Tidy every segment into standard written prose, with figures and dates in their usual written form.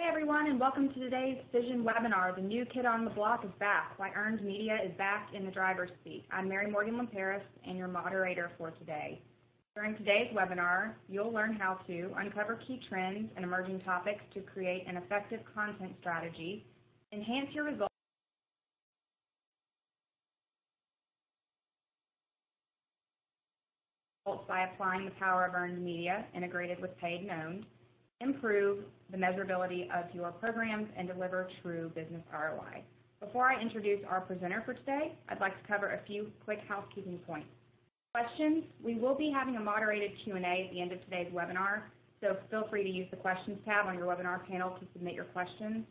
Hi everyone, and welcome to today's Vision webinar, The New Kid on the Block is Back, Why Earned Media is Back in the Driver's Seat. I'm Mary Morgan-Lamparis and your moderator for today. During today's webinar, you'll learn how to uncover key trends and emerging topics to create an effective content strategy, enhance your results, by applying the power of earned media integrated with paid and owned, improve the measurability of your programs, and deliver true business ROI. Before I introduce our presenter for today, I'd like to cover a few quick housekeeping points. Questions? We will be having a moderated Q&A at the end of today's webinar, so feel free to use the questions tab on your webinar panel to submit your questions.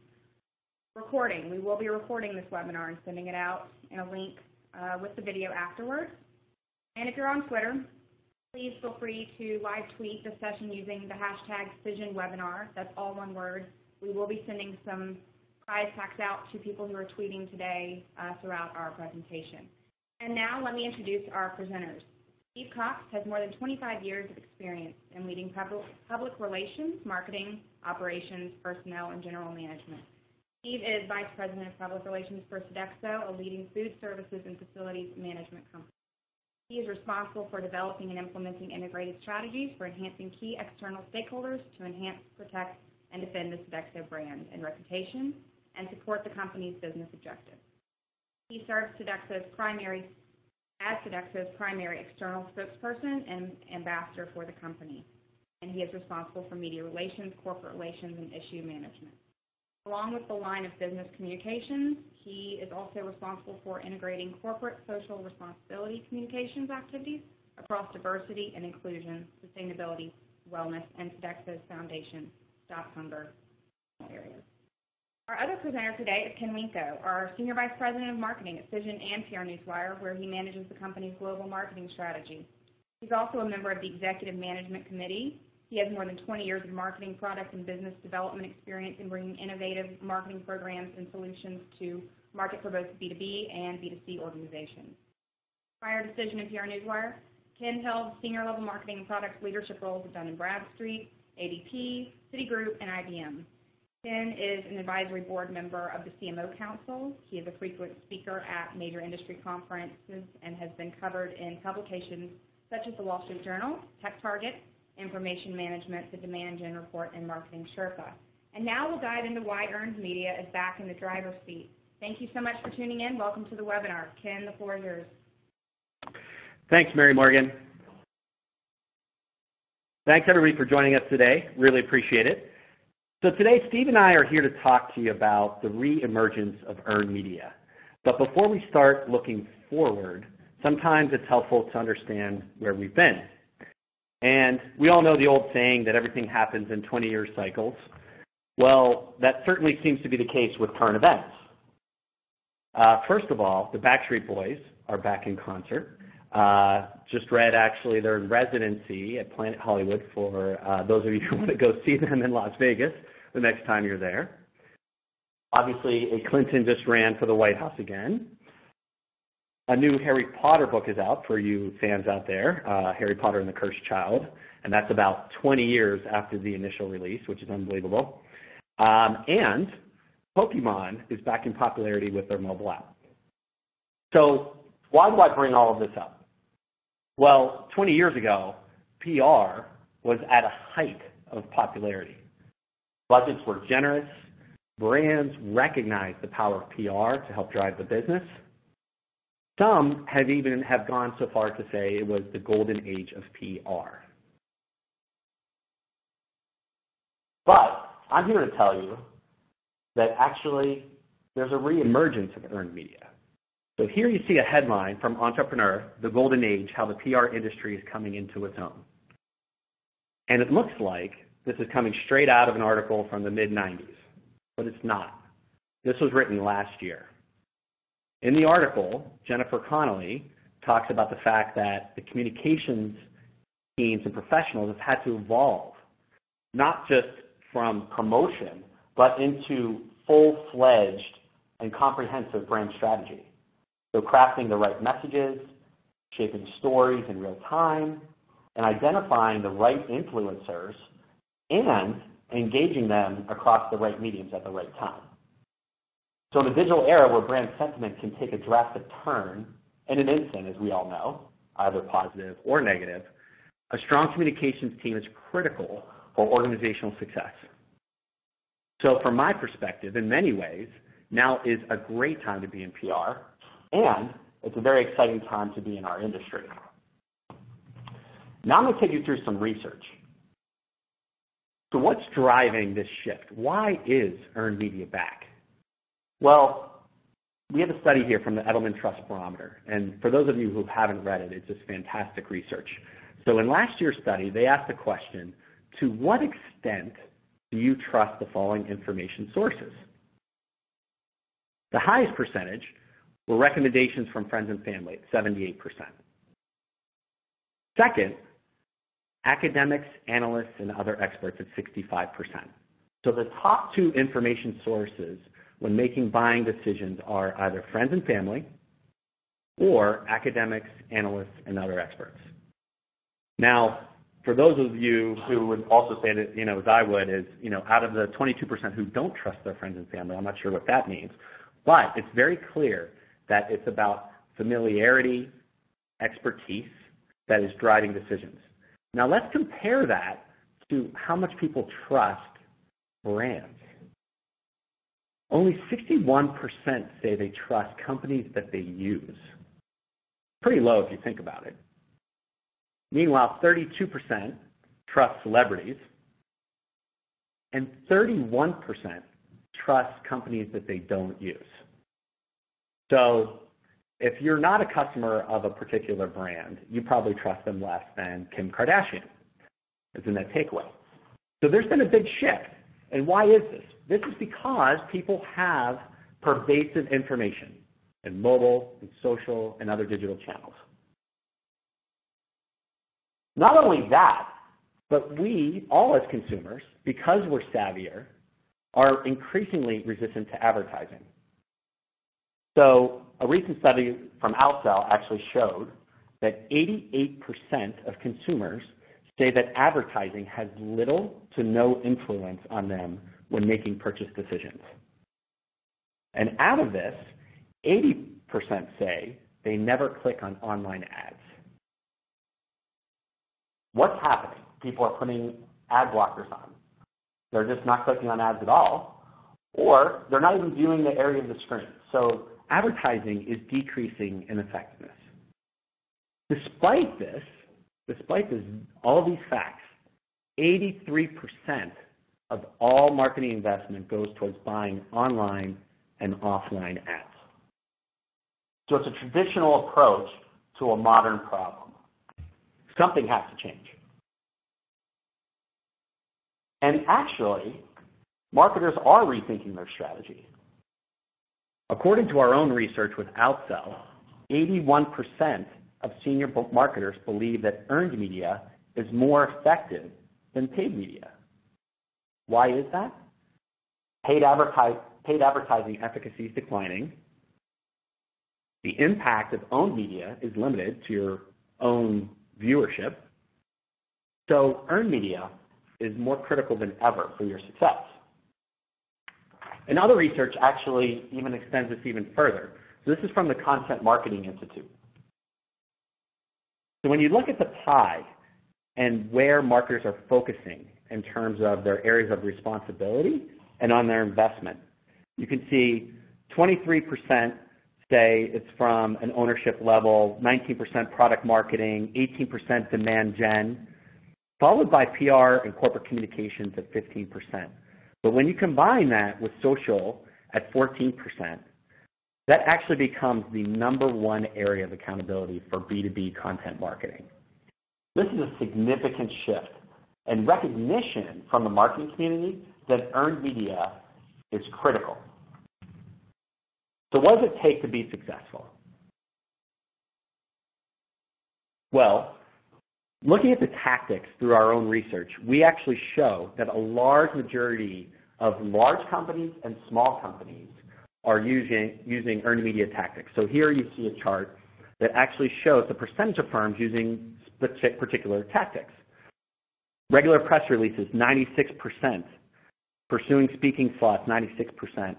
Recording. We will be recording this webinar and sending it out in a link with the video afterwards. And if you're on Twitter, please feel free to live tweet the session using the hashtag #VisionWebinar. That's all one word. We will be sending some prize packs out to people who are tweeting today throughout our presentation. And now let me introduce our presenters. Steve Cox has more than 25 years of experience in leading public relations, marketing, operations, personnel, and general management. Steve is Vice President of Public Relations for Sodexo, a leading food services and facilities management company. He is responsible for developing and implementing integrated strategies for enhancing key external stakeholders to enhance, protect, and defend the Sodexo brand and reputation and support the company's business objectives. He serves as Sodexo's primary external spokesperson and ambassador for the company, and he is responsible for media relations, corporate relations, and issue management. Along with the line of business communications, he is also responsible for integrating corporate social responsibility communications activities across diversity and inclusion, sustainability, wellness, and Sodexo's Foundation Stop Hunger areas. Our other presenter today is Ken Wincko, our Senior Vice President of Marketing at Cision and PR Newswire, where he manages the company's global marketing strategy. He's also a member of the Executive Management Committee. He has more than 20 years of marketing, product, and business development experience in bringing innovative marketing programs and solutions to market for both B2B and B2C organizations. Prior to Cision and PR Newswire, Ken held senior-level marketing and product leadership roles at Dun & Bradstreet, ADP, Citigroup, and IBM. Ken is an advisory board member of the CMO Council. He is a frequent speaker at major industry conferences and has been covered in publications such as The Wall Street Journal, TechTarget, Information Management, the Demand Gen Report, and Marketing Sherpa. And now we'll dive into why earned media is back in the driver's seat. Thank you so much for tuning in. Welcome to the webinar. Ken, the floor is yours. Thanks, Mary Morgan. Thanks, everybody, for joining us today. Really appreciate it. So today, Steve and I are here to talk to you about the re-emergence of earned media. But before we start looking forward, sometimes it's helpful to understand where we've been. And we all know the old saying that everything happens in 20-year cycles. Well, that certainly seems to be the case with current events. First of all, the Backstreet Boys are back in concert. Just read, actually, they're in residency at Planet Hollywood for those of you who want to go see them in Las Vegas the next time you're there. Obviously, Clinton just ran for the White House again. A new Harry Potter book is out for you fans out there, Harry Potter and the Cursed Child, and that's about 20 years after the initial release, which is unbelievable. And Pokemon is back in popularity with their mobile app. So why do I bring all of this up? Well, 20 years ago, PR was at a height of popularity. Budgets were generous. Brands recognized the power of PR to help drive the business. Some have even gone so far to say it was the golden age of PR. But I'm here to tell you that actually there's a reemergence of earned media. So here you see a headline from Entrepreneur, The Golden Age, How the PR Industry is Coming into Its Own. And it looks like this is coming straight out of an article from the mid-90s, but it's not. This was written last year. In the article, Jennifer Connolly talks about the fact that the communications teams and professionals have had to evolve, not just from promotion, but into full-fledged and comprehensive brand strategy. So crafting the right messages, shaping stories in real time, and identifying the right influencers, and engaging them across the right mediums at the right time. So in a digital era where brand sentiment can take a drastic turn in an instant, as we all know, either positive or negative, a strong communications team is critical for organizational success. So from my perspective, in many ways, now is a great time to be in PR, and it's a very exciting time to be in our industry. Now I'm going to take you through some research. So what's driving this shift? Why is earned media back? Well, we have a study here from the Edelman Trust Barometer, and for those of you who haven't read it, it's just fantastic research. So in last year's study, they asked the question, to what extent do you trust the following information sources? The highest percentage were recommendations from friends and family at 78%. Second, academics, analysts, and other experts at 65%. So the top two information sources when making buying decisions are either friends and family or academics, analysts, and other experts. Now, for those of you who would also say that, as I would, is, out of the 22% who don't trust their friends and family, I'm not sure what that means, but it's very clear that it's about familiarity, expertise that is driving decisions. Now let's compare that to how much people trust brands. Only 61% say they trust companies that they use. Pretty low if you think about it. Meanwhile, 32% trust celebrities, and 31% trust companies that they don't use. So if you're not a customer of a particular brand, you probably trust them less than Kim Kardashian. Isn't that takeaway? So there's been a big shift. And why is this? This is because people have pervasive information in mobile and social and other digital channels. Not only that, but we all as consumers, because we're savvier, are increasingly resistant to advertising. So a recent study from Outsell actually showed that 88% of consumers say that advertising has little to no influence on them when making purchase decisions. And out of this, 80% say they never click on online ads. What's happening? People are putting ad blockers on. They're just not clicking on ads at all, or they're not even viewing the area of the screen. So advertising is decreasing in effectiveness. Despite all these facts, 83% of all marketing investment goes towards buying online and offline ads. So it's a traditional approach to a modern problem. Something has to change. And actually, marketers are rethinking their strategy. According to our own research with Outsell, 81% of senior marketers believe that earned media is more effective than paid media. Why is that? Paid advertising efficacy is declining. The impact of owned media is limited to your own viewership. So earned media is more critical than ever for your success. And other research actually even extends this even further. So this is from the Content Marketing Institute. So when you look at the pie and where marketers are focusing in terms of their areas of responsibility and on their investment, you can see 23% say it's from an ownership level, 19% product marketing, 18% demand gen, followed by PR and corporate communications at 15%. But when you combine that with social at 14%, that actually becomes the number one area of accountability for B2B content marketing. This is a significant shift and recognition from the marketing community that earned media is critical. So what does it take to be successful? Well, looking at the tactics through our own research, we actually show that a large majority of large companies and small companies are using earned media tactics. So here you see a chart that actually shows the percentage of firms using particular tactics. Regular press releases, 96%. Pursuing speaking slots, 96%.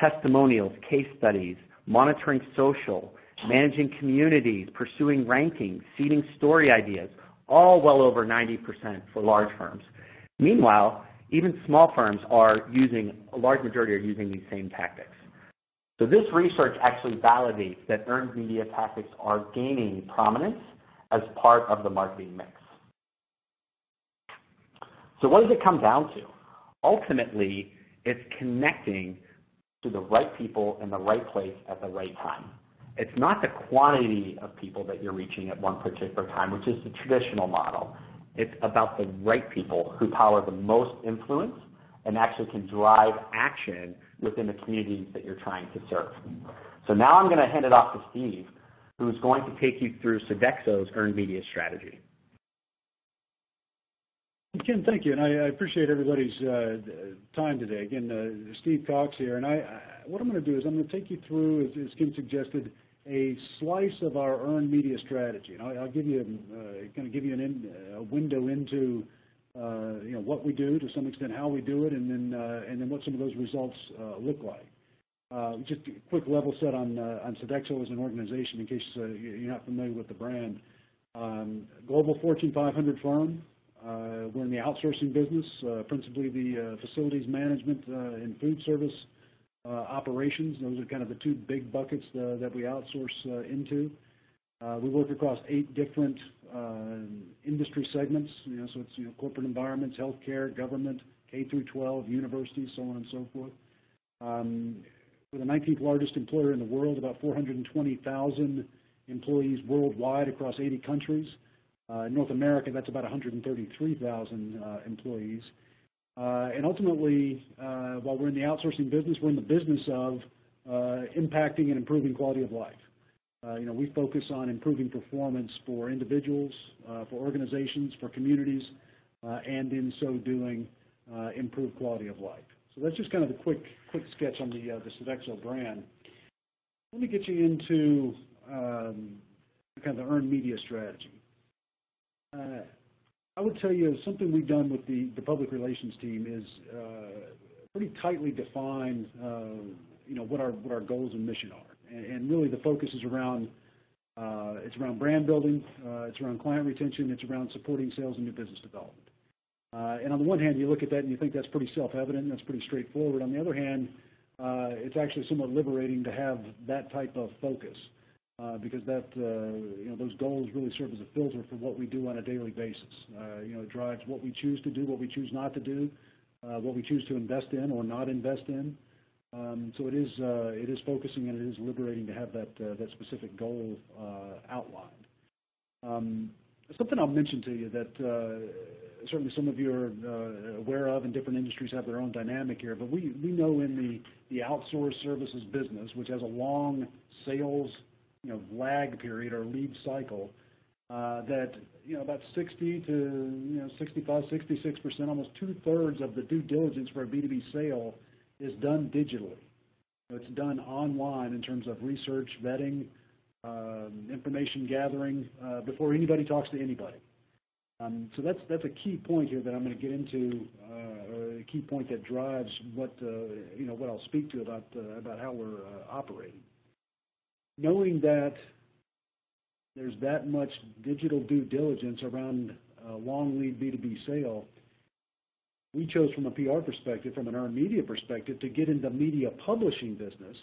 Testimonials, case studies, monitoring social, managing communities, pursuing rankings, seeding story ideas, all well over 90% for large firms. Meanwhile, even small firms are using, a large majority are using these same tactics. So this research actually validates that earned media tactics are gaining prominence as part of the marketing mix. So what does it come down to? Ultimately, it's connecting to the right people in the right place at the right time. It's not the quantity of people that you're reaching at one particular time, which is the traditional model. It's about the right people who power the most influence and actually can drive action within the communities that you're trying to serve. So now I'm going to hand it off to Steve, who's going to take you through Sodexo's earned media strategy. Kim, thank you, and I appreciate everybody's time today. Again, Steve Cox here, and what I'm going to do is I'm going to take you through, as Kim suggested, a slice of our earned media strategy. And I'll give you, a window into, what we do to some extent, how we do it, and then what some of those results look like. Just a quick level set on Sodexo as an organization, in case you're not familiar with the brand. Global Fortune 500 firm. We're in the outsourcing business, principally the facilities management and food service operations. Those are kind of the two big buckets that we outsource into. We work across 8 different industry segments, so it's corporate environments, healthcare, government, K through 12, universities, so on and so forth. We're the 19th largest employer in the world, about 420,000 employees worldwide across 80 countries. In North America, that's about 133,000 employees. And ultimately, while we're in the outsourcing business, we're in the business of impacting and improving quality of life. We focus on improving performance for individuals, for organizations, for communities, and in so doing, improve quality of life. So that's just kind of a quick sketch on the Sodexo brand. Let me get you into kind of the earned media strategy. I would tell you something we've done with the public relations team is pretty tightly define what our goals and mission are, and really the focus is around it's around brand building, it's around client retention, it's around supporting sales and new business development. And on the one hand, you look at that and you think that's pretty self-evident, that's pretty straightforward. On the other hand, it's actually somewhat liberating to have that type of focus. Because that, those goals really serve as a filter for what we do on a daily basis. It drives what we choose to do, what we choose not to do, what we choose to invest in or not invest in. So it is focusing and it is liberating to have that that specific goal outlined. Something I'll mention to you that certainly some of you are aware of, and different industries have their own dynamic here. But we know in the outsourced services business, which has a long sales lag period or lead cycle, that about 60 to 65, 66%, almost 2/3 of the due diligence for a B2B sale is done digitally. It's done online in terms of research, vetting, information gathering before anybody talks to anybody. So that's a key point here that I'm going to get into, or a key point that drives what what I'll speak to about how we're operating. Knowing that there's that much digital due diligence around a long lead B2B sale, we chose from a PR perspective, from an earned media perspective, to get into media publishing business.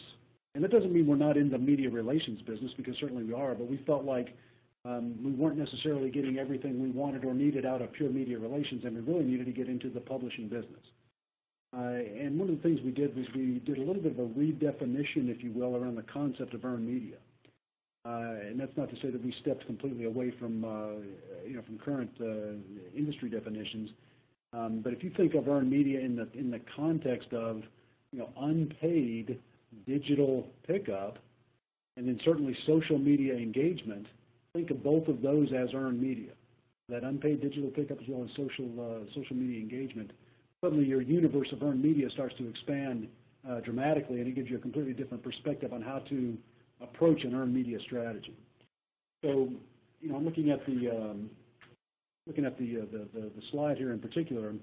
And that doesn't mean we're not in the media relations business, because certainly we are, but we felt like we weren't necessarily getting everything we wanted or needed out of pure media relations, and we really needed to get into the publishing business. And one of the things we did was we did a little bit of a redefinition, if you will, around the concept of earned media. And that's not to say that we stepped completely away from current industry definitions. But if you think of earned media in the context of unpaid digital pickup, and then certainly social media engagement, think of both of those as earned media. That unpaid digital pickup as well as social media engagement. Suddenly your universe of earned media starts to expand dramatically, and it gives you a completely different perspective on how to approach an earned media strategy. So, I'm looking at the slide here in particular.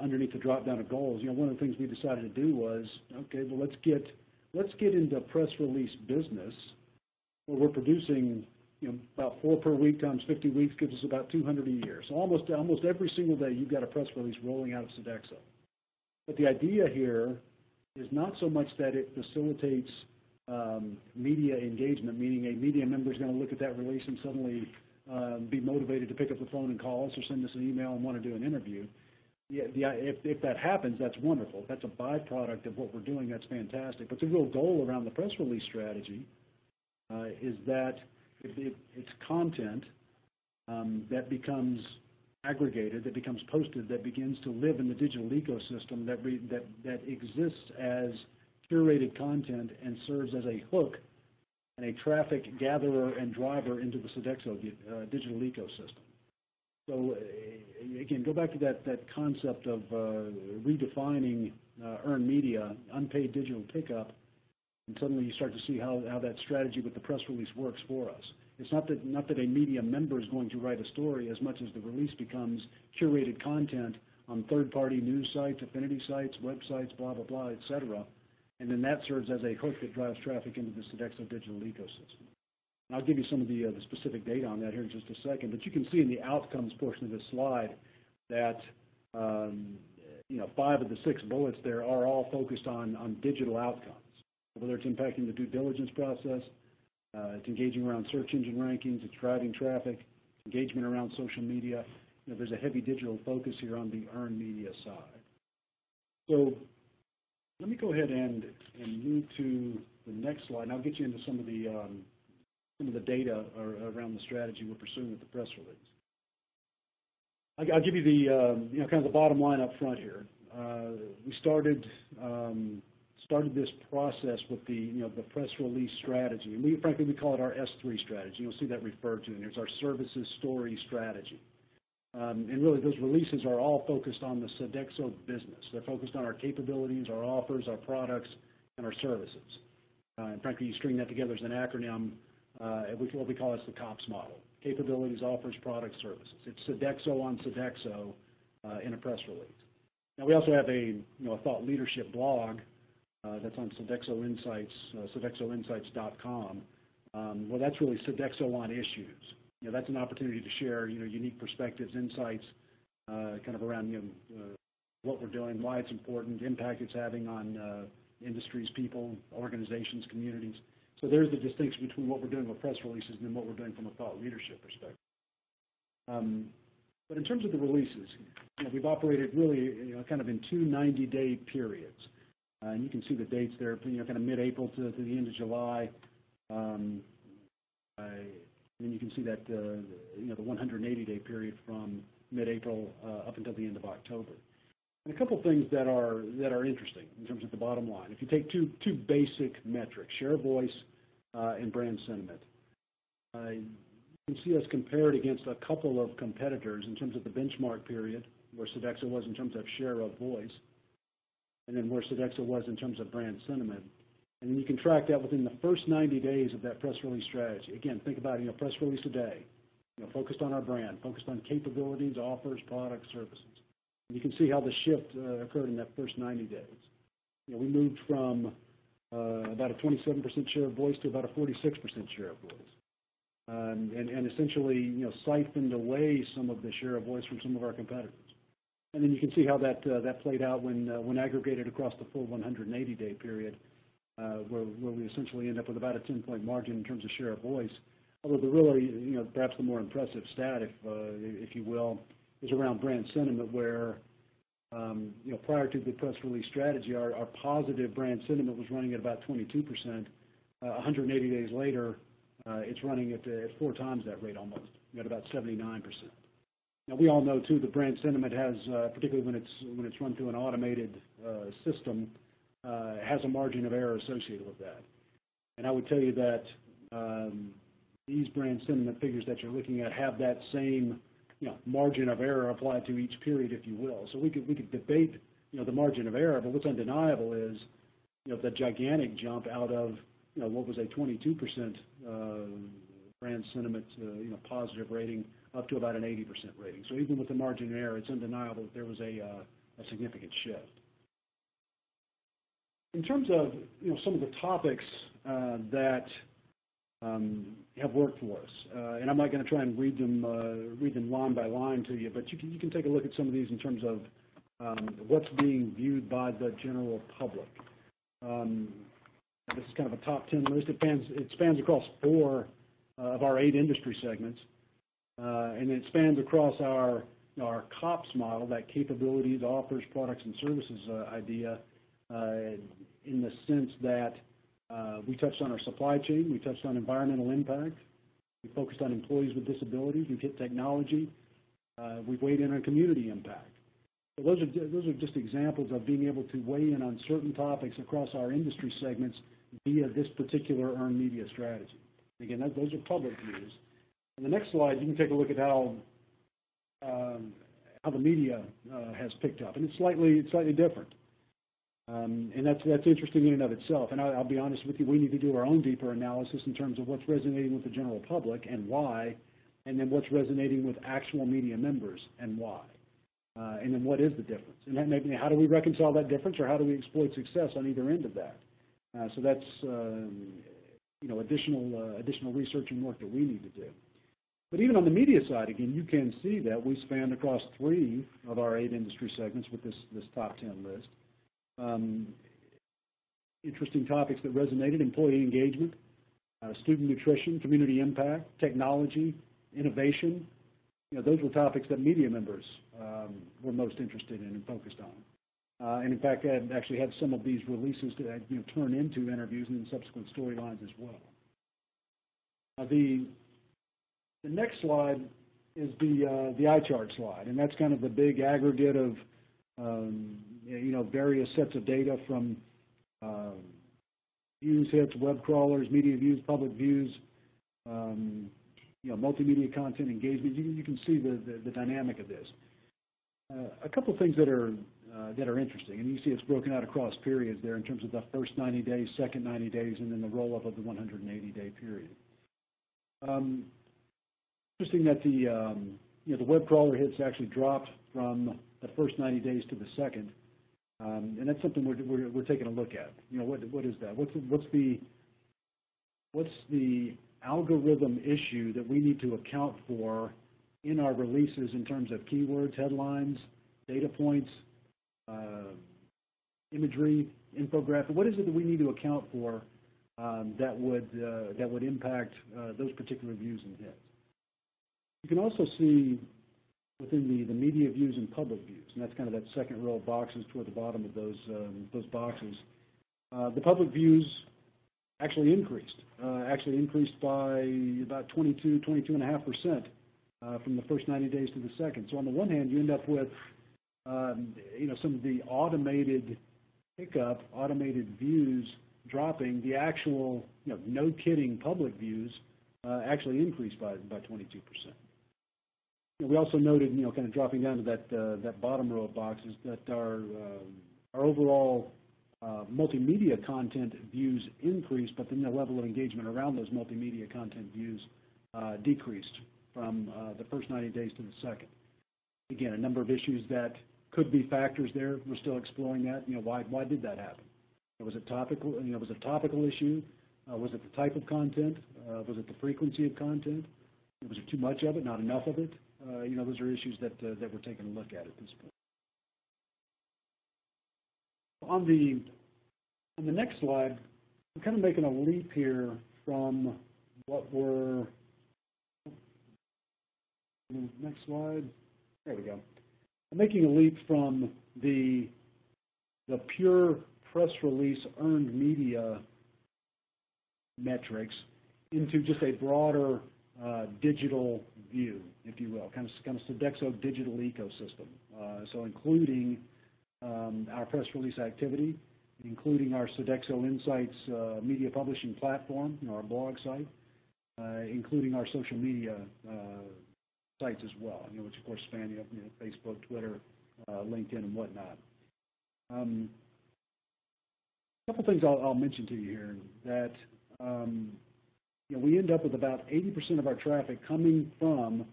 underneath the drop-down of goals, you know, one of the things we decided to do was, okay, well, let's get into press release business where we're producing, you know, about 4 per week times 50 weeks gives us about 200 a year. So almost every single day you've got a press release rolling out of Sodexo. But the idea here is not so much that it facilitates media engagement, meaning a media member is going to look at that release and suddenly be motivated to pick up the phone and call us or send us an email and want to do an interview. Yeah, if that happens, that's wonderful. That's a byproduct of what we're doing. That's fantastic. But the real goal around the press release strategy is that it's content that becomes aggregated, that becomes posted, that begins to live in the digital ecosystem, that exists as curated content and serves as a hook and a traffic gatherer and driver into the Sodexo digital ecosystem. So, again, go back to that concept of redefining earned media, unpaid digital pickup, and suddenly you start to see how that strategy with the press release works for us. It's not that a media member is going to write a story as much as the release becomes curated content on third-party news sites, affinity sites, websites, blah, blah, blah, et cetera, and then that serves as a hook that drives traffic into the Sodexo digital ecosystem. And I'll give you some of the specific data on that here in just a second, but you can see in the outcomes portion of this slide that you know, 5 of the 6 bullets there are all focused on digital outcomes, whether it's impacting the due diligence process, it's engaging around search engine rankings, it's driving traffic, engagement around social media. You know, there's a heavy digital focus here on the earned media side. So let me go ahead and move to the next slide, and I'll get you into some of the data around the strategy we're pursuing with the press release. I'll give you the you know, kind of the bottom line up front here. We started this process with the the press release strategy, and frankly we call it our S3 strategy. You'll see that referred to in here. It's our services story strategy. And really, those releases are all focused on the Sodexo business. They're focused on our capabilities, our offers, our products, and our services. And frankly, you string that together as an acronym, what we call is the COPS model: capabilities, offers, products, services. It's Sodexo on Sodexo in a press release. Now, we also have a thought leadership blog that's on Sodexo Insights, SodexoInsights.com. Well, that's really Sodexo on issues. You know, that's an opportunity to share, unique perspectives, insights, kind of around, what we're doing, why it's important, impact it's having on industries, people, organizations, communities. So there's the distinction between what we're doing with press releases and then what we're doing from a thought leadership perspective. But in terms of the releases, we've operated really, kind of in two 90-day periods. And you can see the dates there, kind of mid-April to the end of July. And then you can see that the 180-day period from mid-April up until the end of October. And a couple things that are interesting in terms of the bottom line. If you take two basic metrics, share voice and brand sentiment, you can see us compared against a couple of competitors in terms of the benchmark period, where Sodexo was in terms of share of voice, and then where Sodexo was in terms of brand sentiment. And you can track that within the first 90 days of that press release strategy. Again, think about press release a day, focused on our brand, focused on capabilities, offers, products, services. And you can see how the shift occurred in that first 90 days. We moved from about a 27% share of voice to about a 46% share of voice, and essentially siphoned away some of the share of voice from some of our competitors. And then you can see how that played out when aggregated across the full 180-day period. Where we essentially end up with about a 10-point margin in terms of share of voice. Although the really, perhaps the more impressive stat, if you will, is around brand sentiment, where, prior to the press release strategy, our positive brand sentiment was running at about 22%. 180 days later, it's running at 4 times that rate almost, at about 79%. Now, we all know, too, the brand sentiment has, particularly when it's run through an automated system, has a margin of error associated with that. And I would tell you that these brand sentiment figures that you're looking at have that same margin of error applied to each period, if you will. So we could debate the margin of error, but what's undeniable is the gigantic jump out of what was a 22% brand sentiment positive rating up to about an 80% rating. So even with the margin of error, it's undeniable that there was a significant shift. In terms of some of the topics that have worked for us, and I'm not going to try and read them line by line to you, but you can take a look at some of these in terms of what's being viewed by the general public. This is kind of a top 10 list. It spans across 4 of our 8 industry segments, and it spans across our COPS model, that capabilities, offers, products, and services idea. In the sense that we touched on our supply chain, we touched on environmental impact, we focused on employees with disabilities, we've hit technology, we've weighed in on community impact. So those are just examples of being able to weigh in on certain topics across our industry segments via this particular earned media strategy. Again, those are public views. On the next slide, you can take a look at how the media has picked up, and it's slightly different. And that's interesting in and of itself. And I'll be honest with you, we need to do our own deeper analysis in terms of what's resonating with the general public and why, and then what's resonating with actual media members and why, and then what is the difference. And that may be, how do we reconcile that difference, or how do we exploit success on either end of that? So that's additional research and work that we need to do. But even on the media side, again, you can see that we span across 3 of our 8 industry segments with this top 10 list. Interesting topics that resonated: employee engagement, student nutrition, community impact, technology, innovation. Those were topics that media members were most interested in and focused on. And in fact, I've actually had some of these releases that turn into interviews and then subsequent storylines as well. The next slide is the iChart slide, and that's kind of the big aggregate of various sets of data from views, hits, web crawlers, media views, public views, multimedia content, engagement. You can see the dynamic of this. A couple things that are interesting, and you see it's broken out across periods there in terms of the first 90 days, second 90 days, and then the roll-up of the 180-day period. Interesting that the web crawler hits actually dropped from the first 90 days to the second. And that's something we're taking a look at. What is that? What's the algorithm issue that we need to account for in our releases in terms of keywords, headlines, data points, imagery, infographic? What is it that we need to account for that would impact those particular views and hits? You can also see within the media views and public views, and that's kind of that second row of boxes toward the bottom of those boxes. The public views actually increased by about 22.5% from the first 90 days to the second. So on the one hand, you end up with some of the automated pickup, automated views dropping. The actual, no kidding, public views actually increased by 22%. We also noted, kind of dropping down to that bottom row of boxes, that our overall multimedia content views increased, but then the level of engagement around those multimedia content views decreased from the first 90 days to the second. Again, a number of issues that could be factors there. We're still exploring that. Why did that happen? Was it a topical issue? Was it the type of content? Was it the frequency of content? Was there too much of it? Not enough of it? Those are issues that we're taking a look at this point. On the next slide, I'm kind of making a leap here from what were. Next slide. There we go. I'm making a leap from the pure press release earned media metrics into just a broader digital view, if you will, kind of Sodexo digital ecosystem. So including our press release activity, including our Sodexo Insights media publishing platform, our blog site, including our social media sites as well, which of course span Facebook, Twitter, LinkedIn, and whatnot. A couple things I'll mention to you here that. We end up with about 80% of our traffic coming from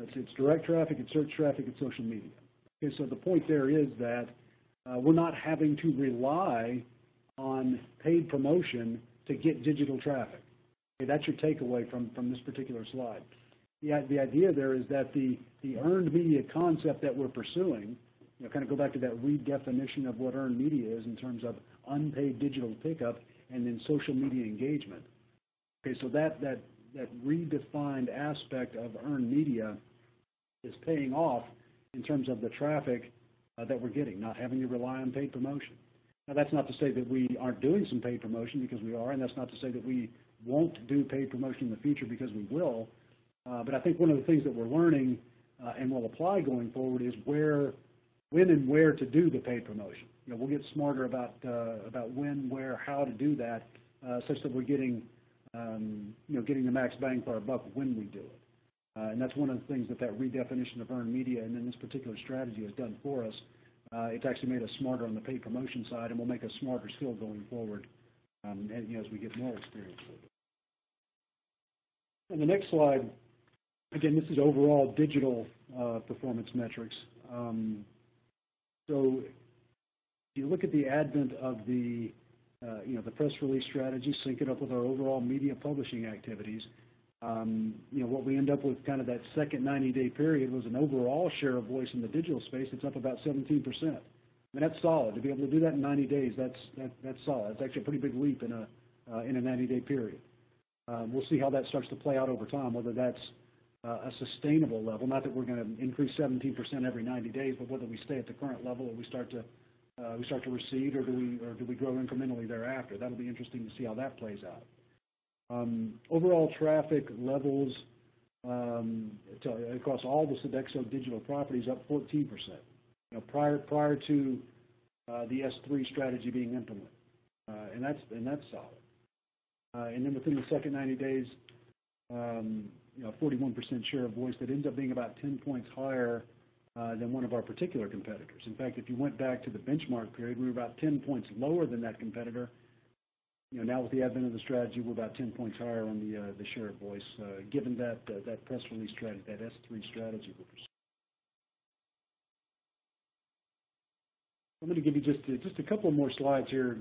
It's direct traffic, it's search traffic, it's social media. Okay, so the point there is that we're not having to rely on paid promotion to get digital traffic. Okay, that's your takeaway from this particular slide. The idea there is that the earned media concept that we're pursuing, kind of go back to that redefinition of what earned media is in terms of unpaid digital pickup and then social media engagement. Okay, so that redefined aspect of earned media is paying off in terms of the traffic that we're getting, not having to rely on paid promotion. Now, that's not to say that we aren't doing some paid promotion, because we are, and that's not to say that we won't do paid promotion in the future, because we will. But I think one of the things that we're learning and will apply going forward is when and where to do the paid promotion. We'll get smarter about when, where, how to do that, such that we're getting getting the max bang for our buck when we do it. And that's one of the things that redefinition of earned media and then this particular strategy has done for us. It's actually made us smarter on the paid promotion side, and will make us smarter still going forward as we get more experience with it. And the next slide, again, this is overall digital performance metrics. So you look at the advent of the press release strategy, sync it up with our overall media publishing activities. What we end up with kind of that second 90-day period was an overall share of voice in the digital space that's up about 17%. I mean, that's solid. To be able to do that in 90 days, that's solid. It's actually a pretty big leap in a 90-day period. We'll see how that starts to play out over time, whether that's a sustainable level, not that we're going to increase 17% every 90 days, but whether we stay at the current level or we start to recede, or do we grow incrementally thereafter. That'll be interesting to see how that plays out. Overall traffic levels across all the Sodexo digital properties up 14%, prior to the S3 strategy being implemented, and that's solid. And then within the second 90 days, 41% share of voice that ends up being about 10 points higher than one of our particular competitors. In fact, if you went back to the benchmark period, we were about 10 points lower than that competitor. Now with the advent of the strategy, we're about 10 points higher on the share of voice, given that that press release strategy, that S3 strategy we're pursuing. I'm going to give you just a couple more slides here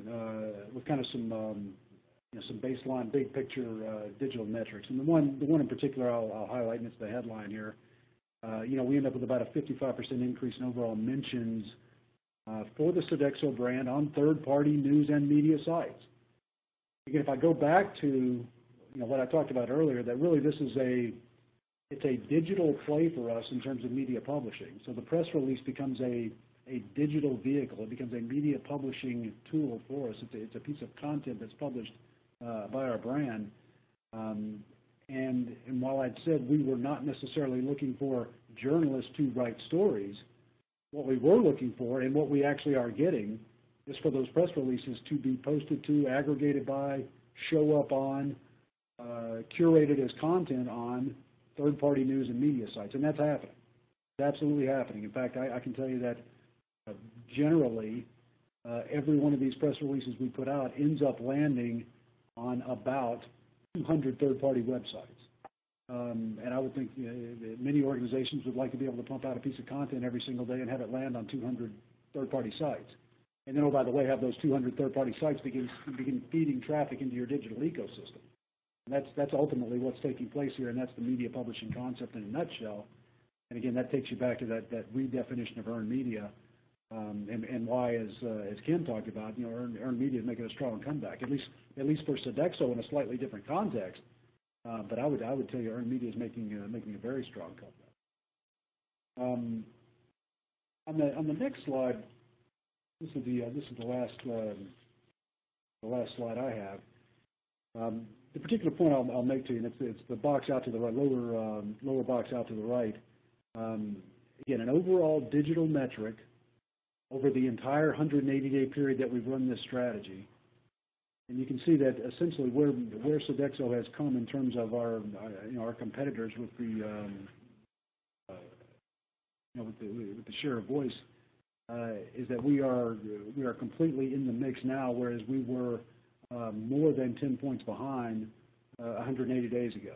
with kind of some baseline, big picture digital metrics, and the one in particular I'll highlight, and it's the headline here. We end up with about a 55% increase in overall mentions for the Sodexo brand on third-party news and media sites. Again, if I go back to what I talked about earlier, that really this is a digital play for us in terms of media publishing. So the press release becomes a digital vehicle. It becomes a media publishing tool for us. It's a piece of content that's published by our brand, and while I'd said we were not necessarily looking for journalists to write stories, what we were looking for and what we actually are getting is for those press releases to be posted to, aggregated by, show up on, curated as content on third-party news and media sites, and that's happening. It's absolutely happening. In fact, I can tell you that generally every one of these press releases we put out ends up landing on about 200 third-party websites. And I would think many organizations would like to be able to pump out a piece of content every single day and have it land on 200 third-party sites. And then, oh, by the way, have those 200 third-party sites begin feeding traffic into your digital ecosystem. And that's ultimately what's taking place here, and that's the media publishing concept in a nutshell. And, again, that takes you back to that redefinition of earned media. And why, as Ken talked about, earned media is making a strong comeback, at least for Sodexo in a slightly different context. But I would tell you, earned media is making a very strong comeback. On the next slide, this is the last slide I have. The particular point I'll make to you, and it's the box out to the right, lower box out to the right. Again, an overall digital metric over the entire 180-day period that we've run this strategy. And you can see that essentially where Sodexo has come in terms of our competitors with the share of voice is that we are completely in the mix now, whereas we were more than 10 points behind 180 days ago.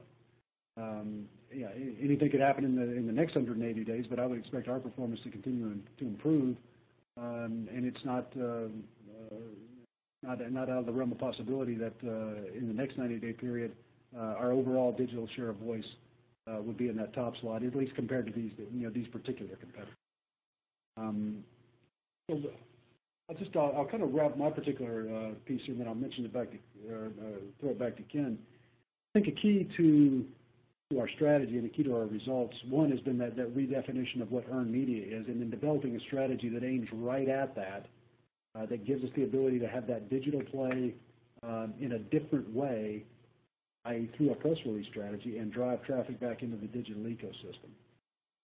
Anything could happen in the next 180 days, but I would expect our performance to continue to improve, and it's not out of the realm of possibility that in the next 90-day period, our overall digital share of voice would be in that top slot, at least compared to these particular competitors. I'll kind of wrap my particular piece here, and then I'll mention it back to, throw it back to Ken. I think a key to our strategy and a key to our results, one, has been that redefinition of what earned media is, and then developing a strategy that aims right at that, that gives us the ability to have that digital play in a different way, i.e. through a press release strategy, and drive traffic back into the digital ecosystem.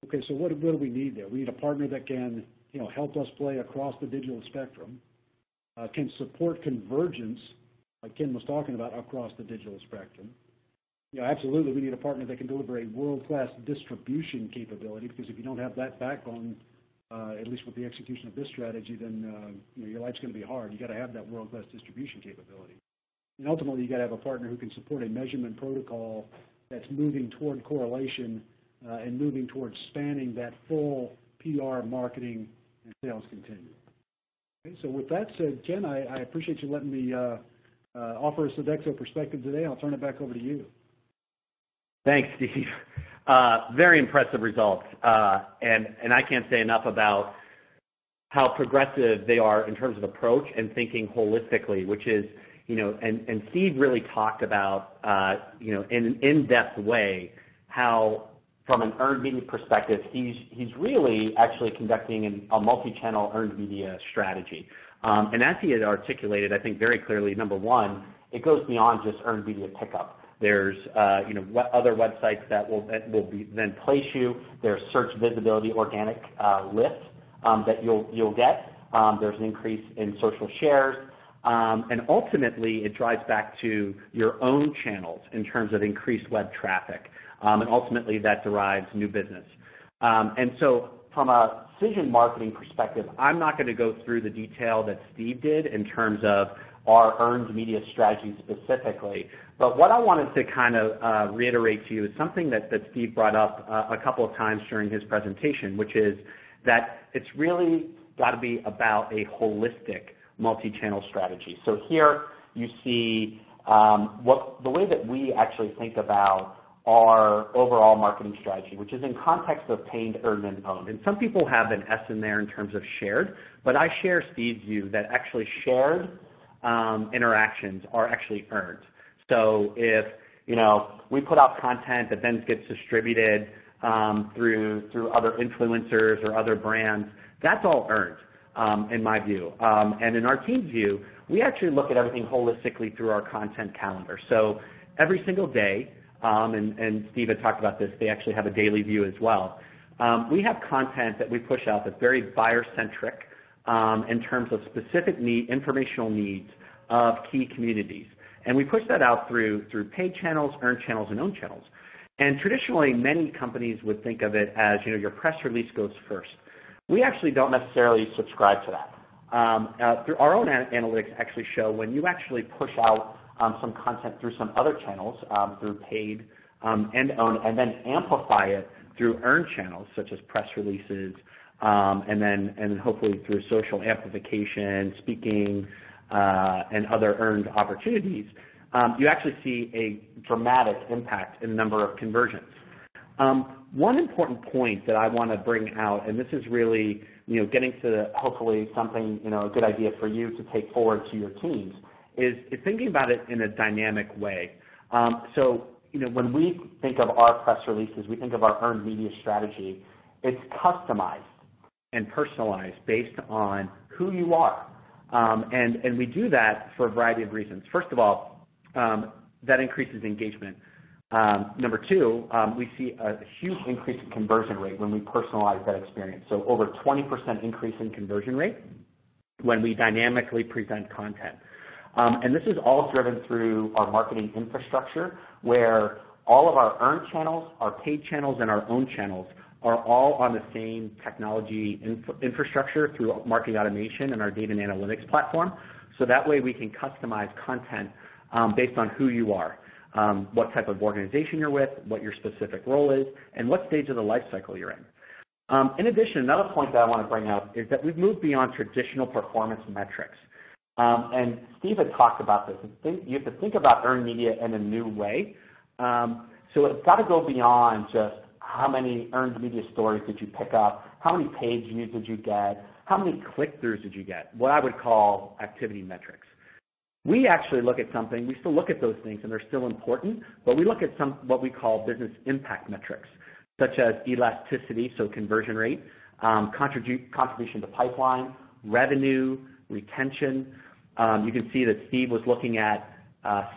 Okay, so what do we need there? We need a partner that can help us play across the digital spectrum, can support convergence, like Ken was talking about, across the digital spectrum. Absolutely, we need a partner that can deliver a world-class distribution capability, because if you don't have that backbone, at least with the execution of this strategy, then your life's going to be hard. You've got to have that world-class distribution capability. And ultimately, you've got to have a partner who can support a measurement protocol that's moving toward correlation and moving towards spanning that full PR, marketing, and sales continuum. Okay, so with that said, Ken, I appreciate you letting me offer a Sodexo perspective today. I'll turn it back over to you. Thanks, Steve. Very impressive results, and I can't say enough about how progressive they are in terms of approach and thinking holistically, which is, and Steve really talked about, in an in-depth way, how from an earned media perspective, he's really actually conducting a multi-channel earned media strategy. And as he had articulated, I think very clearly, number one, it goes beyond just earned media pickup. There's other websites that will then place you. There's search visibility, organic lift that you'll get. There's an increase in social shares. And ultimately, it drives back to your own channels in terms of increased web traffic. And ultimately, that derives new business. And so from a precision marketing perspective, I'm not going to go through the detail that Steve did in terms of our earned media strategy specifically. But what I wanted to kind of reiterate to you is something that Steve brought up a couple of times during his presentation, which is that it's really got to be about a holistic multi-channel strategy. So here you see the way that we actually think about our overall marketing strategy, which is in context of paid, earned, and owned. And some people have an S in there in terms of shared, but I share Steve's view that actually shared interactions are actually earned. So if we put out content that then gets distributed through other influencers or other brands, that's all earned in my view. And in our team's view, we actually look at everything holistically through our content calendar. So every single day, and Steve had talked about this, they actually have a daily view as well. We have content that we push out that's very buyer-centric in terms of specific informational needs of key communities. And we push that out through paid channels, earned channels, and owned channels. And traditionally, many companies would think of it as, your press release goes first. We actually don't necessarily subscribe to that. Through our own analytics actually show when you actually push out some content through some other channels, through paid and owned, and then amplify it through earned channels such as press releases, and then hopefully through social amplification, speaking, and other earned opportunities, you actually see a dramatic impact in the number of conversions. One important point that I want to bring out, and this is really getting to hopefully something a good idea for you to take forward to your teams, is thinking about it in a dynamic way. So, when we think of our press releases, we think of our earned media strategy. It's customized and personalized based on who you are. And we do that for a variety of reasons. First of all, that increases engagement. Number two, we see a huge increase in conversion rate when we personalize that experience. So over 20% increase in conversion rate when we dynamically present content. And this is all driven through our marketing infrastructure, where all of our earned channels, our paid channels, and our own channels are all on the same technology infrastructure through marketing automation and our data and analytics platform. So that way we can customize content based on who you are. what type of organization you're with, what your specific role is, and what stage of the life cycle you're in. In addition, another point that I want to bring up is that we've moved beyond traditional performance metrics. And Steve had talked about this. You have to think about earned media in a new way. So it's got to go beyond just how many earned media stories did you pick up, how many page views did you get, how many click-throughs did you get, what I would call activity metrics. We actually look at something, we still look at those things and they're still important, but we look at some what we call business impact metrics, such as elasticity, so conversion rate, contribution to pipeline, revenue, retention. You can see that Steve was looking at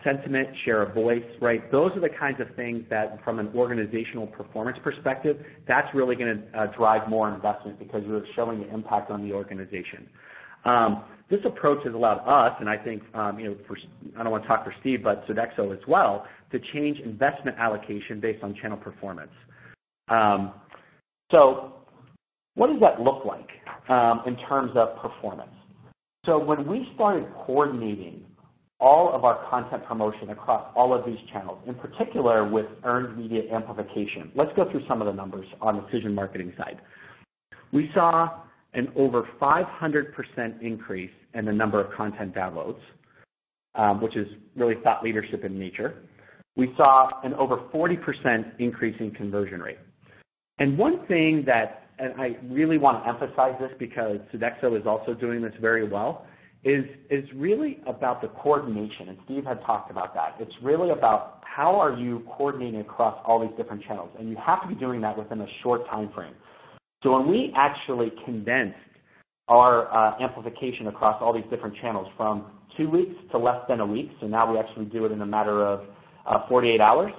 sentiment, share of voice, right? Those are the kinds of things that from an organizational performance perspective, that's really going to drive more investment because you're showing the impact on the organization. This approach has allowed us, and I think, I don't want to talk for Steve, but Sodexo as well, to change investment allocation based on channel performance. So what does that look like in terms of performance? So when we started coordinating all of our content promotion across all of these channels, in particular with earned media amplification, let's go through some of the numbers on the decision marketing side. We saw an over 500% increase in the number of content downloads, which is really thought leadership in nature. We saw an over 40% increase in conversion rate. And one thing that, and I really want to emphasize this because Sodexo is also doing this very well, is really about the coordination, and Steve had talked about that. It's really about how are you coordinating across all these different channels, and you have to be doing that within a short time frame. So when we actually condensed our amplification across all these different channels from 2 weeks to less than a week, so now we actually do it in a matter of 48 hours,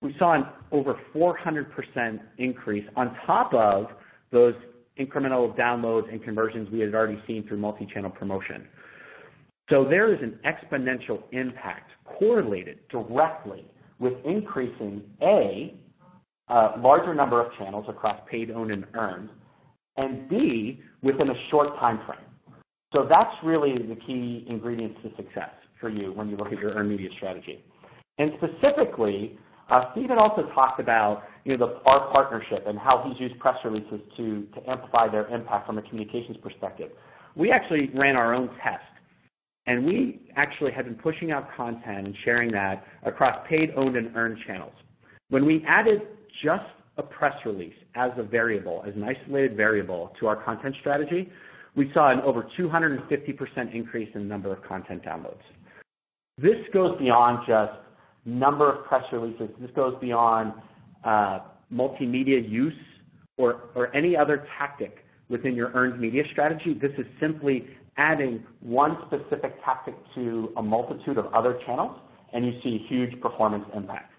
we saw an over 400% increase on top of those incremental downloads and conversions we had already seen through multi-channel promotion. So there is an exponential impact correlated directly with increasing, a larger number of channels across paid, owned, and earned, and B, within a short time frame. So that's really the key ingredients to success for you when you look at your earned media strategy. And specifically, Stephen also talked about our partnership and how he's used press releases to amplify their impact from a communications perspective. We actually ran our own test, and we actually have been pushing out content and sharing that across paid, owned, and earned channels. When we added just a press release as a variable, as an isolated variable to our content strategy, we saw an over 250% increase in the number of content downloads. This goes beyond just number of press releases. This goes beyond multimedia use or any other tactic within your earned media strategy. This is simply adding one specific tactic to a multitude of other channels, and you see huge performance impact.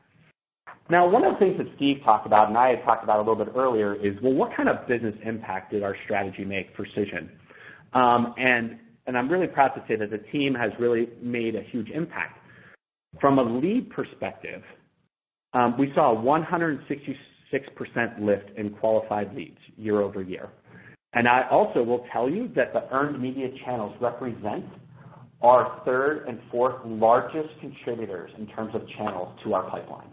Now, one of the things that Steve talked about, and I had talked about a little bit earlier, is, well, what kind of business impact did our strategy make for Cision? And I'm really proud to say that the team has really made a huge impact. From a lead perspective, we saw a 166% lift in qualified leads year over year. And I also will tell you that the earned media channels represent our third and fourth largest contributors in terms of channels to our pipeline.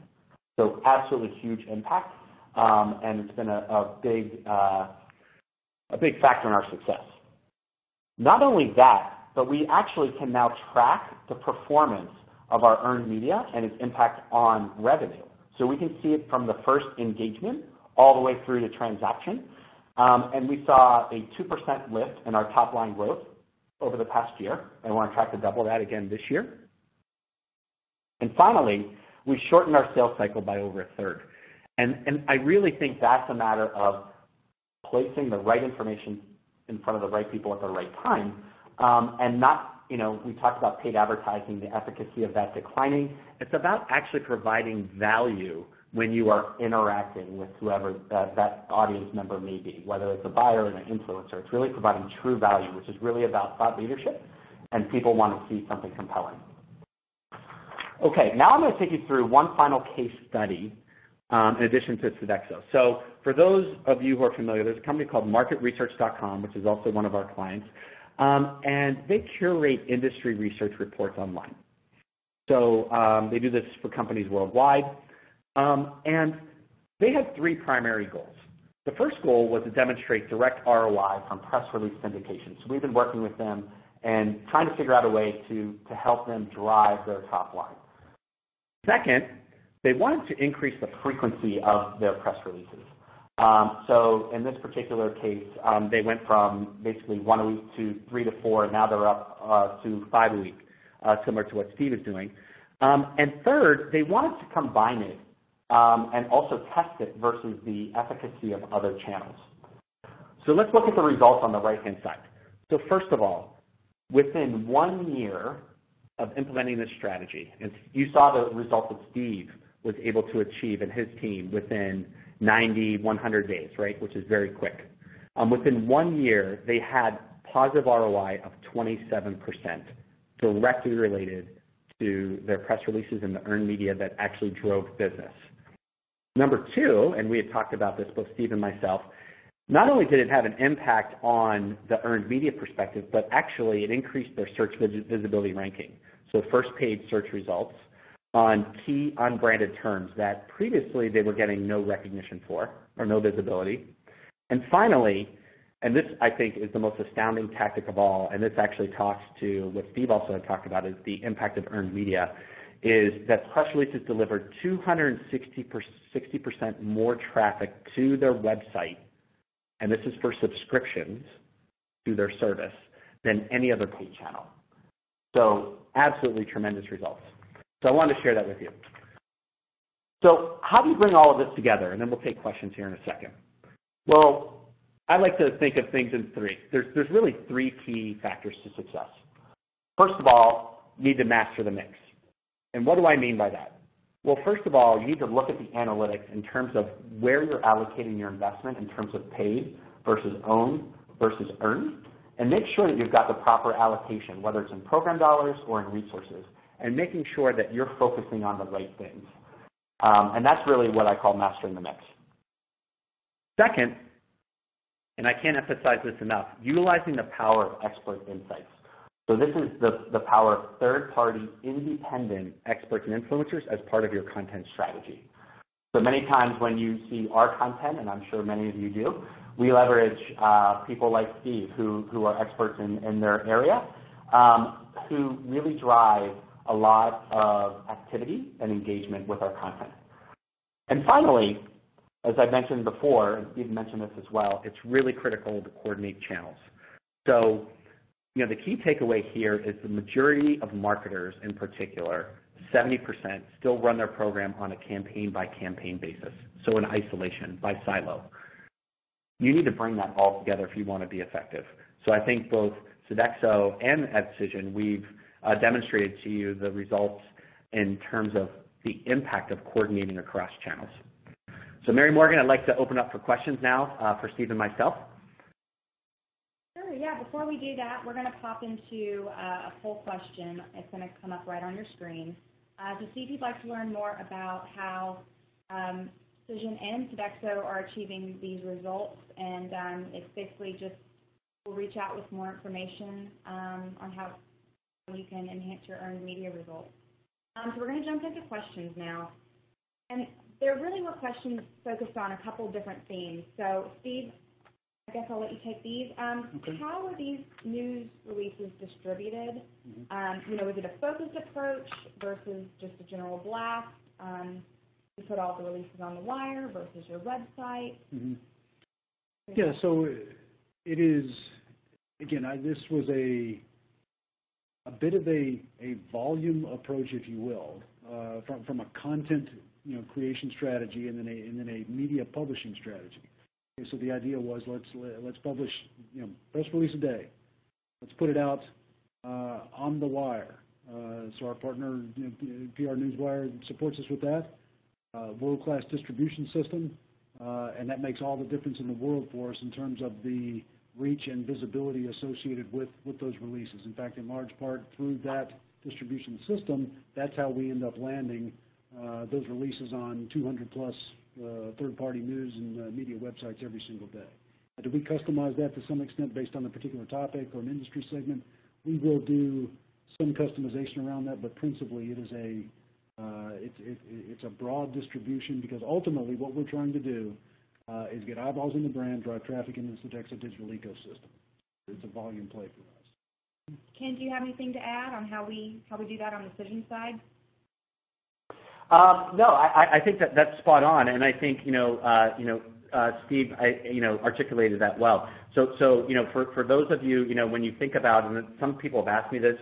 So absolutely huge impact, and it's been a big factor in our success. Not only that, but we actually can now track the performance of our earned media and its impact on revenue. So we can see it from the first engagement all the way through to transaction. And we saw a 2% lift in our top line growth over the past year, and we're on track to double that again this year. And finally, we shortened our sales cycle by over a third. And I really think that's a matter of placing the right information in front of the right people at the right time, and not we talked about paid advertising, the efficacy of that declining. It's about actually providing value when you are interacting with whoever that audience member may be, whether it's a buyer or an influencer. It's really providing true value, which is really about thought leadership, and people want to see something compelling. Okay, now I'm going to take you through one final case study in addition to Sodexo. So for those of you who are familiar, there's a company called marketresearch.com, which is also one of our clients. And they curate industry research reports online. So they do this for companies worldwide. And they had three primary goals. The first goal was to demonstrate direct ROI from press release syndication. So we've been working with them and trying to figure out a way to help them drive their top line. Second, they wanted to increase the frequency of their press releases. So in this particular case, they went from basically 1 a week to 3 to 4, and now they're up to 5 a week, similar to what Steve is doing. And third, they wanted to combine it and also test it versus the efficacy of other channels. So let's look at the results on the right-hand side. So first of all, within 1 year of implementing this strategy, and you saw the result that Steve was able to achieve in his team within 90, 100 days, right, which is very quick. Within 1 year, they had positive ROI of 27%, directly related to their press releases and the earned media that actually drove business. Number two, and we had talked about this, both Steve and myself, not only did it have an impact on the earned media perspective, but actually it increased their search visibility ranking. So first page search results on key unbranded terms that previously they were getting no recognition for or no visibility. And finally, and this I think is the most astounding tactic of all, and this actually talks to what Steve also had talked about, is the impact of earned media, is that press releases delivered 260% more traffic to their website, and this is for subscriptions to their service, than any other paid channel. So absolutely tremendous results. So I wanted to share that with you. So how do you bring all of this together? And then we'll take questions here in a second. Well, I like to think of things in three. There's really three key factors to success. First of all, you need to master the mix. And what do I mean by that? Well, first of all, you need to look at the analytics in terms of where you're allocating your investment in terms of paid versus owned versus earned, and make sure that you've got the proper allocation, whether it's in program dollars or in resources, and making sure that you're focusing on the right things. And that's really what I call mastering the mix. Second, and I can't emphasize this enough, utilizing the power of expert insights. So this is the power of third-party independent experts and influencers as part of your content strategy. So many times when you see our content, and I'm sure many of you do, we leverage people like Steve who are experts in their area, who really drive a lot of activity and engagement with our content. And finally, as I mentioned before, and Steve mentioned this as well, it's really critical to coordinate channels. So, you know, the key takeaway here is the majority of marketers in particular, 70%, still run their program on a campaign-by-campaign basis, so in isolation, by silo. You need to bring that all together if you want to be effective. So I think both Sodexo and AdCision, we've demonstrated to you the results in terms of the impact of coordinating across channels. So Mary Morgan, I'd like to open up for questions now for Steve and myself. Sure, yeah, before we do that, we're going to pop into a poll question. It's going to come up right on your screen to see if you'd like to learn more about how AdCision and Sodexo are achieving these results, and it's basically just we'll reach out with more information on how you can enhance your earned media results. So we're going to jump into questions now. And there really were questions focused on a couple different themes. So Steve, I guess I'll let you take these. Okay. How were these news releases distributed? You know, was it a focused approach versus just a general blast? You put all the releases on the wire versus your website? Yeah, so it is, again, this was a bit of a volume approach, if you will, from a content creation strategy and then a media publishing strategy. Okay, so the idea was let's publish press release a day, let's put it out on the wire. So our partner PR Newswire supports us with that world-class distribution system, and that makes all the difference in the world for us in terms of the reach and visibility associated with those releases. In fact, in large part through that distribution system, that's how we end up landing those releases on 200-plus third-party news and media websites every single day. Do we customize that to some extent based on a particular topic or an industry segment? We will do some customization around that, but principally it is a it's a broad distribution, because ultimately what we're trying to do is get eyeballs in the brand, drive traffic into the Sodexo digital ecosystem. It's a volume play for us. Ken, do you have anything to add on how we do that on the decision side? No, I think that that's spot on, and I think Steve, articulated that well. So for those of you, when you think about, and some people have asked me this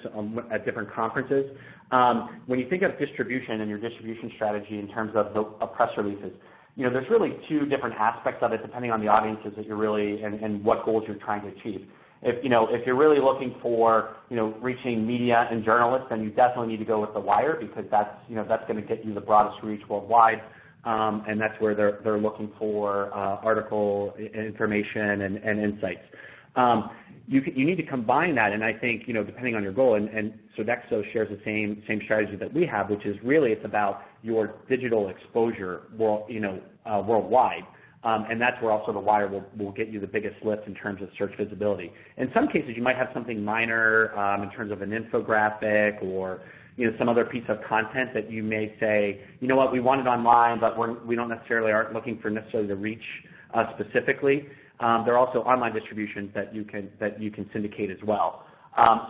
at different conferences, when you think of distribution and your distribution strategy in terms of press releases, there's really two different aspects of it depending on the audiences that you're really and what goals you're trying to achieve. If you're really looking for reaching media and journalists, then you definitely need to go with The Wire, because that's going to get you the broadest reach worldwide. And that's where they're looking for article information and insights. You need to combine that, and I think depending on your goal, and Sodexo shares the same strategy that we have, which is really it's about your digital exposure worldwide, and that's where also The Wire will get you the biggest lift in terms of search visibility. In some cases, you might have something minor in terms of an infographic or some other piece of content that you may say, what, we want it online, but we don't necessarily aren't looking for necessarily the reach specifically. There are also online distributions that you can syndicate as well.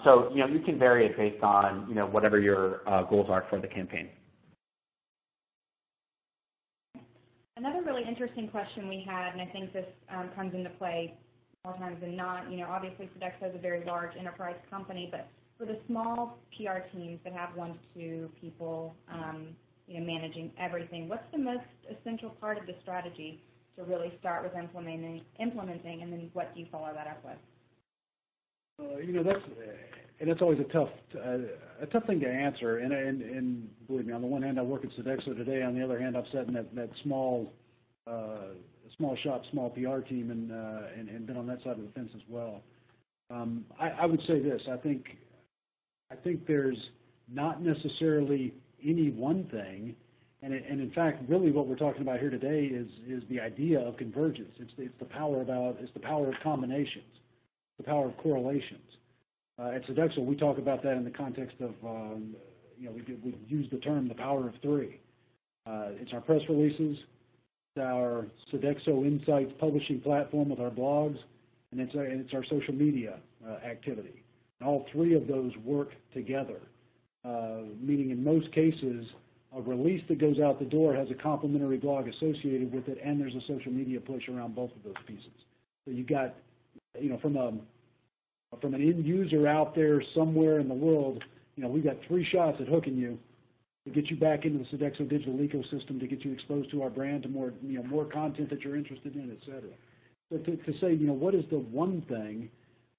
So you can vary it based on whatever your goals are for the campaign. Another really interesting question we had, and I think this comes into play more times than not. Obviously Sodexo is a very large enterprise company, but for the small PR teams that have 1 to 2 people managing everything, what's the most essential part of the strategy to really start with implementing, and then what do you follow that up with? That's always a tough thing to answer. And believe me, on the one hand, I work at Sodexo today. On the other hand, I've sat in that small shop, small PR team, and been on that side of the fence as well. I would say this. I think there's not necessarily any one thing, and in fact, really what we're talking about here today is the idea of convergence. It's the power of combinations, the power of correlations. At Sodexo, we talk about that in the context of we use the term the power of three. It's our press releases, it's our Sodexo Insights publishing platform with our blogs, and it's our social media activity. All three of those work together, meaning in most cases, a release that goes out the door has a complementary blog associated with it, and there's a social media push around both of those pieces. So you got, from an end user out there somewhere in the world, we've got 3 shots at hooking you to get you back into the Sodexo digital ecosystem, to get you exposed to our brand, to more, more content that you're interested in, et cetera. So to say, what is the one thing?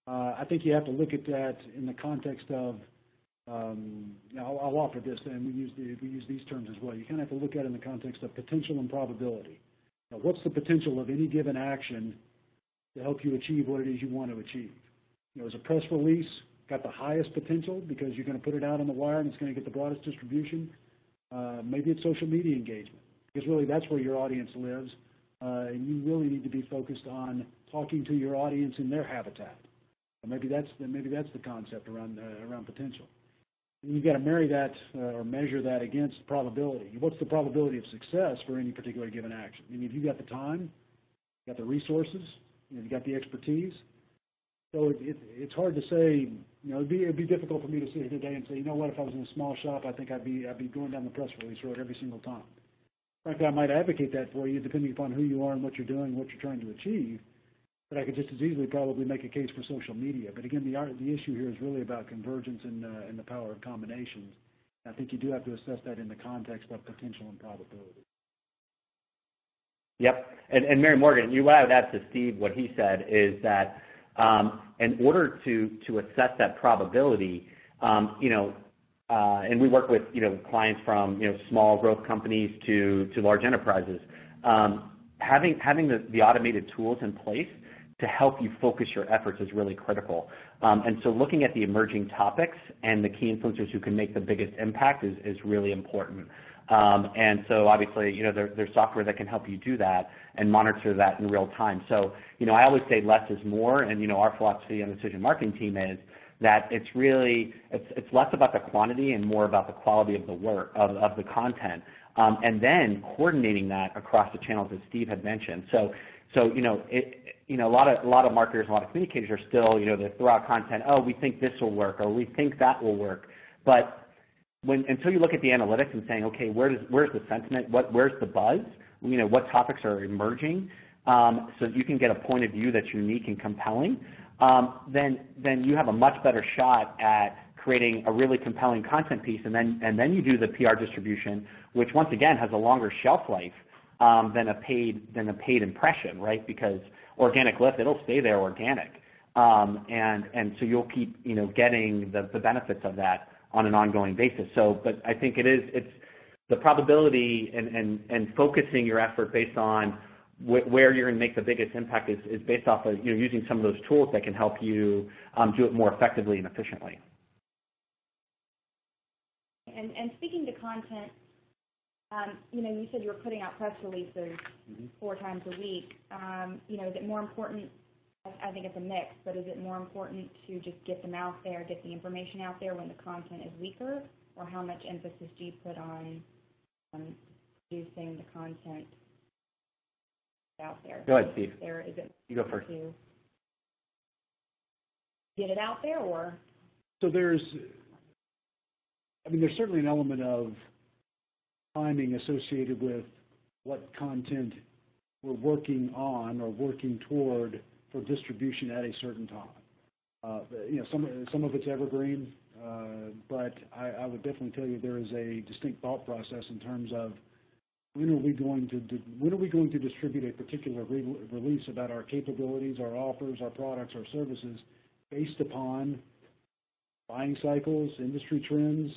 I think you have to look at that in the context of, I'll offer this, and we use these terms as well. You kind of have to look at it in the context of potential and probability. Now, what's the potential of any given action to help you achieve what it is you want to achieve? Is a press release got the highest potential because you're going to put it out on The Wire and it's going to get the broadest distribution? Maybe it's social media engagement, because really that's where your audience lives, and you really need to be focused on talking to your audience in their habitat. Maybe that's the concept around potential. And you've got to marry that or measure that against probability. What's the probability of success for any particular given action? I mean, if you've got the time, you've got the resources, you've got the expertise. So it's hard to say. It'd be difficult for me to sit here today and say, what, if I was in a small shop, I think I'd be going down the press release road every single time. Frankly, I might advocate that for you, depending upon who you are and what you're doing, what you're trying to achieve. But I could just as easily probably make a case for social media. But again, the issue here is really about convergence and the power of combinations. And I think you do have to assess that in the context of potential and probability. Yep. And Mary Morgan, what I would add to Steve, what he said is that in order to assess that probability, and we work with clients from small growth companies to large enterprises. Having the automated tools in place to help you focus your efforts is really critical. And so looking at the emerging topics and the key influencers who can make the biggest impact is really important. And so obviously, there's software that can help you do that and monitor that in real time. So, I always say less is more, and our philosophy on the decision marketing team is that it's really, it's less about the quantity and more about the quality of the work, of the content, and then coordinating that across the channels as Steve had mentioned. So a lot of marketers, a lot of communicators are still, they throw out content, oh, we think this will work or we think that will work. But until you look at the analytics and saying, okay, where's the sentiment, where's the buzz, what topics are emerging, so that you can get a point of view that's unique and compelling, then you have a much better shot at creating a really compelling content piece, and then you do the PR distribution, which once again has a longer shelf life than a paid impression, right? Because organic lift, it'll stay there organic, and so you'll keep getting the benefits of that on an ongoing basis. So, but I think it's the probability and focusing your effort based on where you're going to make the biggest impact is based off of using some of those tools that can help you do it more effectively and efficiently. And speaking to content, you said you were putting out press releases 4 times a week. Is it more important? I think it's a mix, but is it more important to just get them out there, get the information out there when the content is weaker, or how much emphasis do you put on producing the content out there? Go ahead, Steve. You go first. To get it out there, or? So there's certainly an element of timing associated with what content we're working on or working toward for distribution at a certain time. Some of it's evergreen, but I would definitely tell you there is a distinct thought process in terms of when are we going to distribute a particular release about our capabilities, our offers, our products, our services, based upon buying cycles, industry trends,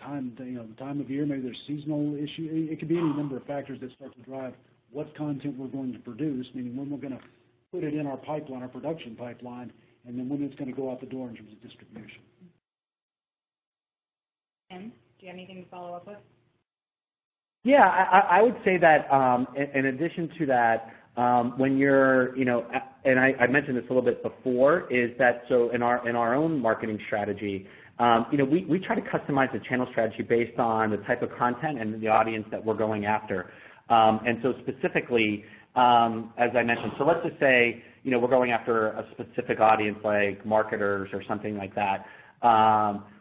time of year. Maybe there's seasonal issue. It could be any number of factors that start to drive what content we're going to produce, meaning when we're going to put it in our pipeline, our production pipeline, and then when it's going to go out the door in terms of distribution. Ken, do you have anything to follow up with? Yeah, I would say that in addition to that, when you're, and I mentioned this a little bit before, is that so in our own marketing strategy, we try to customize the channel strategy based on the type of content and the audience that we're going after, and so specifically. As I mentioned, so let's just say, we're going after a specific audience like marketers or something like that.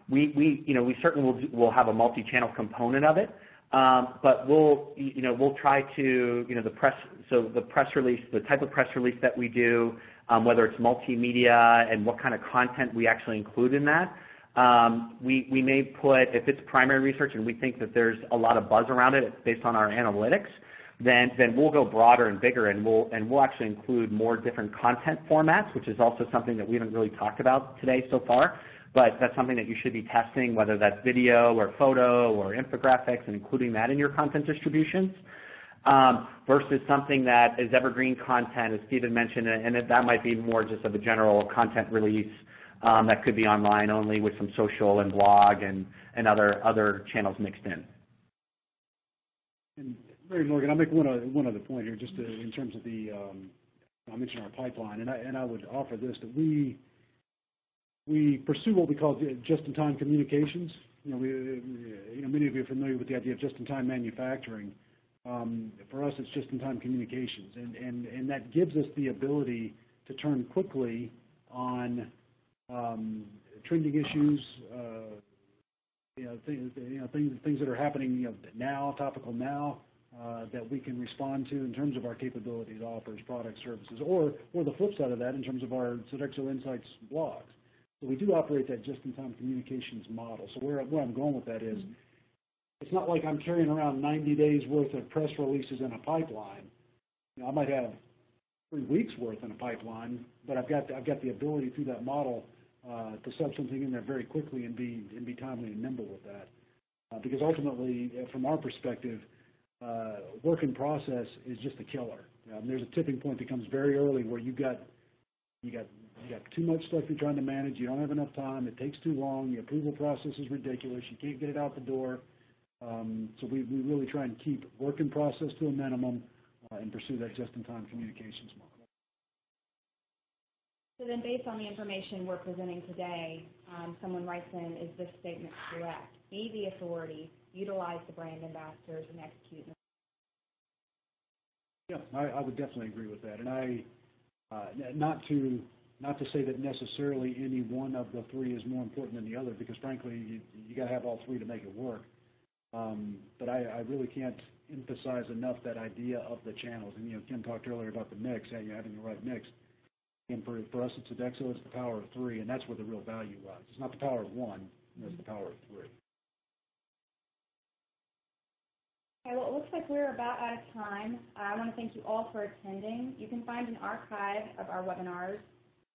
We certainly will have a multi-channel component of it, but we'll try to, the press release, the type of press release that we do, whether it's multimedia and what kind of content we actually include in that. We may put, if it's primary research and we think that there's a lot of buzz around it, it's based on our analytics, then we'll go broader and bigger, and we'll actually include more different content formats, which is also something that we haven't really talked about today so far, but that's something that you should be testing, whether that's video or photo or infographics, and including that in your content distributions, versus something that is evergreen content, as Stephen mentioned, and that might be more just of a general content release that could be online only with some social and blog and other channels mixed in. Mary Morgan, I'll make one other point here, just in terms of the I mentioned our pipeline, and I would offer this, that we pursue what we call just-in-time communications. Many of you are familiar with the idea of just-in-time manufacturing. For us, it's just-in-time communications, and that gives us the ability to turn quickly on trending issues. Things that are happening now, topical now. That we can respond to in terms of our capabilities, offers, products, services, or the flip side of that in terms of our Sodexo Insights blogs. So we do operate that just-in-time communications model. So where I'm going with that is, it's not like I'm carrying around 90 days worth of press releases in a pipeline. I might have 3 weeks worth in a pipeline, but I've got the ability through that model to sub something in there very quickly and be timely and nimble with that. Because ultimately, from our perspective, work in process is just a killer. There's a tipping point that comes very early where you got too much stuff you're trying to manage. You don't have enough time. It takes too long. The approval process is ridiculous. You can't get it out the door. So we really try and keep work in process to a minimum and pursue that just-in-time communications model. So then based on the information we're presenting today, someone writes in, is this statement correct? Be the authority, utilize the brand ambassadors, and execute. Yeah, I would definitely agree with that. And not to say that necessarily any one of the three is more important than the other, because frankly, you got to have all three to make it work. But I really can't emphasize enough that idea of the channels. And, you know, Kim talked earlier about the mix, and you're having the right mix. And for us at Sodexo, it's the power of three, and that's where the real value lies. It's not the power of one, it's the power of three. Okay, well, it looks like we're about out of time. I want to thank you all for attending. You can find an archive of our webinars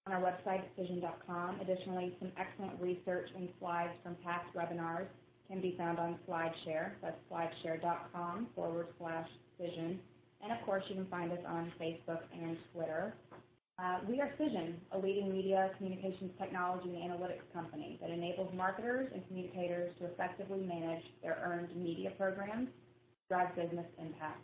on our website, decision.com. Additionally, some excellent research and slides from past webinars can be found on SlideShare. That's slideshare.com/decision. And, of course, you can find us on Facebook and Twitter. We are Cision, a leading media, communications technology, and analytics company that enables marketers and communicators to effectively manage their earned media programs, drive business impact.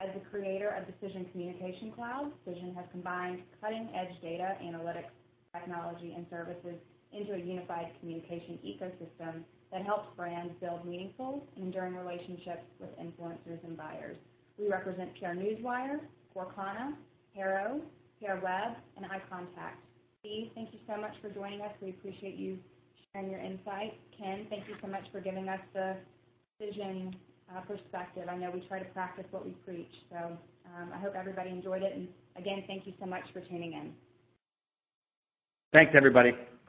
As the creator of the Cision Communication Cloud, Cision has combined cutting-edge data, analytics, technology, and services into a unified communication ecosystem that helps brands build meaningful and enduring relationships with influencers and buyers. We represent PR Newswire, Corcana, Harrow, PR Web, and iContact. Steve, thank you so much for joining us. We appreciate you sharing your insights. Ken, thank you so much for giving us the Cision perspective. I know we try to practice what we preach, so I hope everybody enjoyed it. And again, thank you so much for tuning in. Thanks, everybody.